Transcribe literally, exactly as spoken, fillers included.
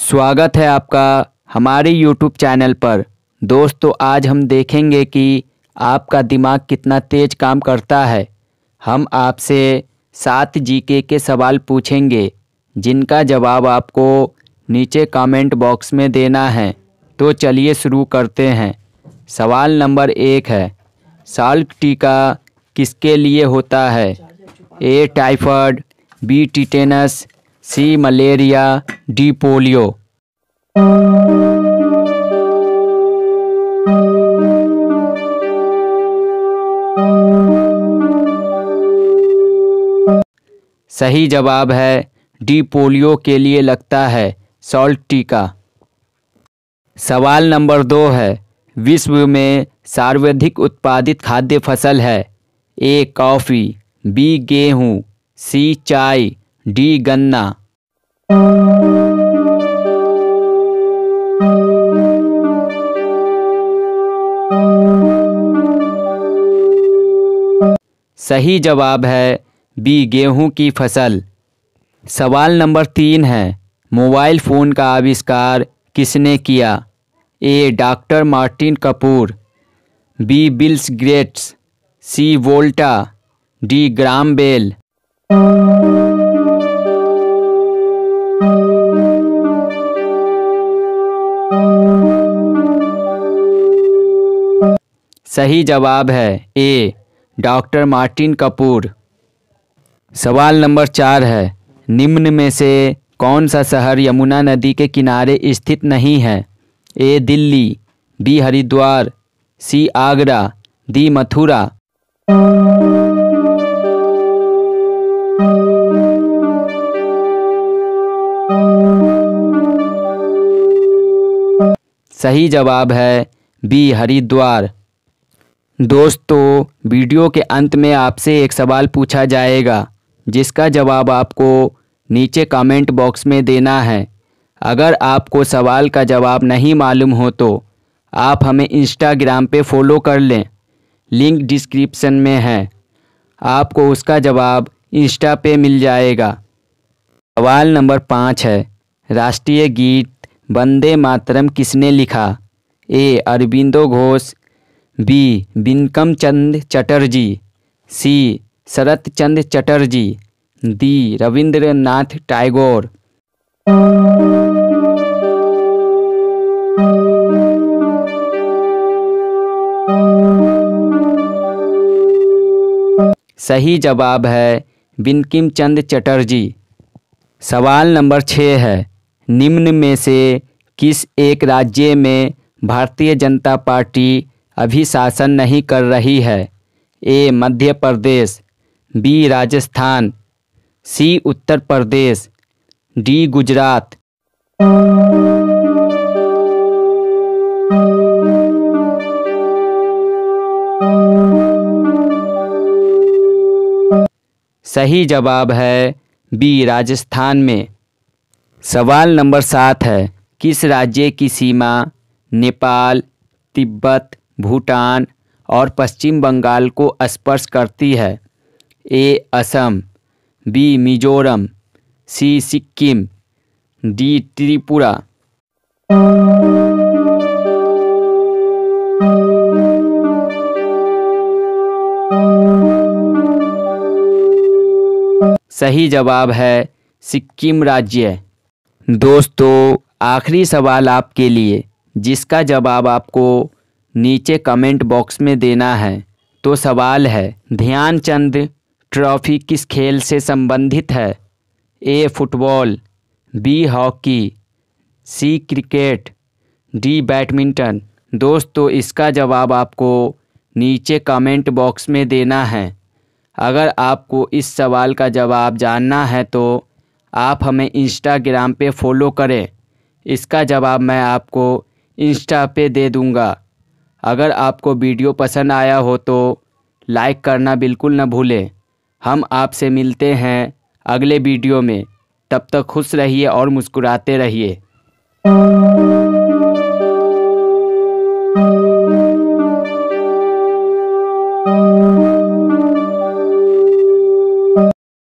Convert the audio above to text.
स्वागत है आपका हमारे यूट्यूब चैनल पर। दोस्तों आज हम देखेंगे कि आपका दिमाग कितना तेज़ काम करता है। हम आपसे सात जीके के सवाल पूछेंगे जिनका जवाब आपको नीचे कमेंट बॉक्स में देना है। तो चलिए शुरू करते हैं। सवाल नंबर एक है, साल्क टीका किसके लिए होता है? A typhoid, B tetanus, C malaria, D polio. सही जवाब है डी पोलियो के लिए लगता है साल्क टीका। सवाल नंबर दो है, विश्व में सर्वाधिक उत्पादित खाद्य फसल है? ए कॉफ़ी, बी गेहूं, सी चाय, डी गन्ना। सही जवाब है बी गेहूं की फसल। सवाल नंबर तीन है, मोबाइल फ़ोन का आविष्कार किसने किया? A doctor Martin Kapoor, B bills Gates, C Volta, D Graham Bell. सही जवाब है ए डॉक्टर मार्टिन कपूर। सवाल नंबर चार है, निम्न में से कौन सा शहर यमुना नदी के किनारे स्थित नहीं है? A Delhi, B Haridwar, C Agra, D Mathura. सही जवाब है बी हरिद्वार। दोस्तों वीडियो के अंत में आपसे एक सवाल पूछा जाएगा जिसका जवाब आपको नीचे कमेंट बॉक्स में देना है। अगर आपको सवाल का जवाब नहीं मालूम हो तो आप हमें इंस्टाग्राम पे फॉलो कर लें, लिंक डिस्क्रिप्शन में है, आपको उसका जवाब इंस्टा पे मिल जाएगा। सवाल नंबर पाँच है, राष्ट्रीय गीत वंदे मातरम किसने लिखा? A Aurobindo Ghosh, B Bankim Chand Chatterjee, C Sharat Chandra Chatterjee, D Rabindranath Tagore. सही जवाब है बिनकिम चंद चटर्जी। सवाल नंबर छः है, निम्न में से किस एक राज्य में भारतीय जनता पार्टी अभी शासन नहीं कर रही है? A Madhya Pradesh, B Rajasthan, C Uttar Pradesh, D Gujarat. सही जवाब है बी राजस्थान में। सवाल नंबर सात है, किस राज्य की सीमा नेपाल, तिब्बत, भूटान और पश्चिम बंगाल को स्पर्श करती है? A Assam, B Mizoram, C Sikkim, D Tripura. सही जवाब है सिक्किम राज्य। दोस्तों आखिरी सवाल आपके लिए जिसका जवाब आपको नीचे कमेंट बॉक्स में देना है। तो सवाल है, ध्यानचंद ट्रॉफी किस खेल से संबंधित है? A football, B hockey, C cricket, D badminton. दोस्तों इसका जवाब आपको नीचे कमेंट बॉक्स में देना है। अगर आपको इस सवाल का जवाब जानना है तो आप हमें इंस्टाग्राम पे फॉलो करें, इसका जवाब मैं आपको इंस्टा पे दे दूँगा। अगर आपको वीडियो पसंद आया हो तो लाइक करना बिल्कुल न भूलें। हम आपसे मिलते हैं अगले वीडियो में, तब तक खुश रहिए और मुस्कुराते रहिए।